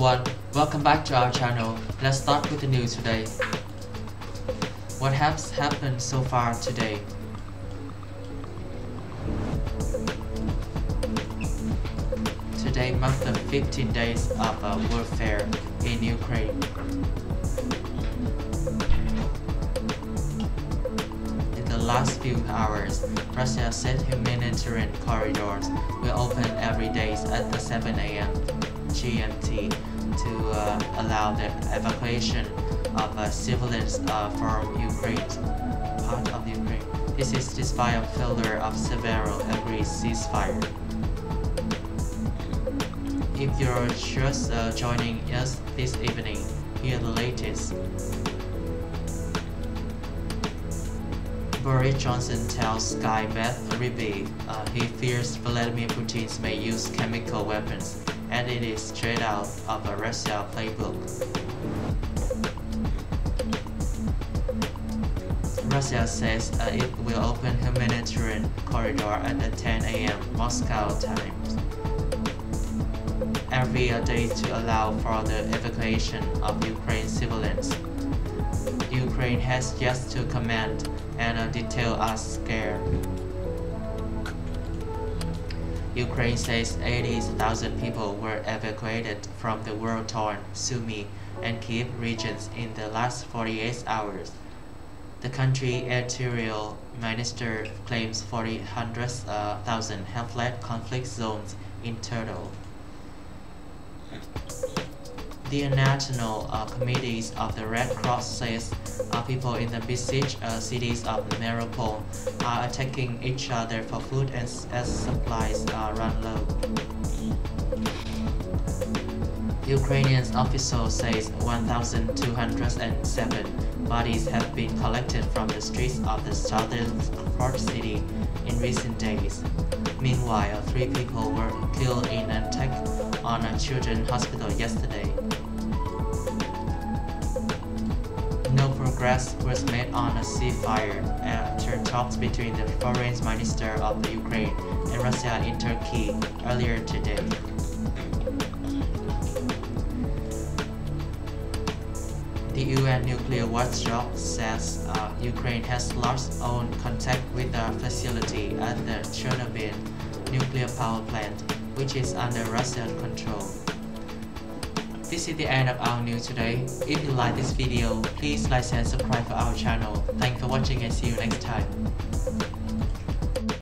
everyone, welcome back to our channel. Let's start with the news today. What has happened so far today? Today marks the 15 days of warfare in Ukraine. In the last few hours, Russia said humanitarian corridors will open every day at the 7 AM GMT to allow the evacuation of civilians from Ukraine, part of Ukraine. This is despite a failure of several agreed ceasefire. If you're just joining us this evening, here the latest. Boris Johnson tells Sky Beth Rigby he fears Vladimir Putin may use chemical weapons, and it is straight out of a Russia playbook. Russia says it will open humanitarian corridor at the 10 AM Moscow time every day to allow for the evacuation of Ukraine civilians. Ukraine has yet to comment and detail are scarce. Ukraine says 80,000 people were evacuated from the war-torn Sumy and Kyiv regions in the last 48 hours. The country's interior minister claims 400,000 have fled conflict zones in total. The International Committee of the Red Cross says people in the besieged cities of Mariupol are attacking each other for food and as supplies run low. Ukrainian officials says 1,207 bodies have been collected from the streets of the southern port city in recent days. Meanwhile, 3 people were killed in an attack on a children's hospital yesterday. No progress was made on a ceasefire after talks between the foreign minister of the Ukraine and Russia in Turkey earlier today. The UN nuclear watchdog says Ukraine has lost own contact with the facility at the Chernobyl nuclear power plant, which is under Russian control. This is the end of our news today. If you like this video, please like and subscribe for our channel. Thanks for watching and see you next time.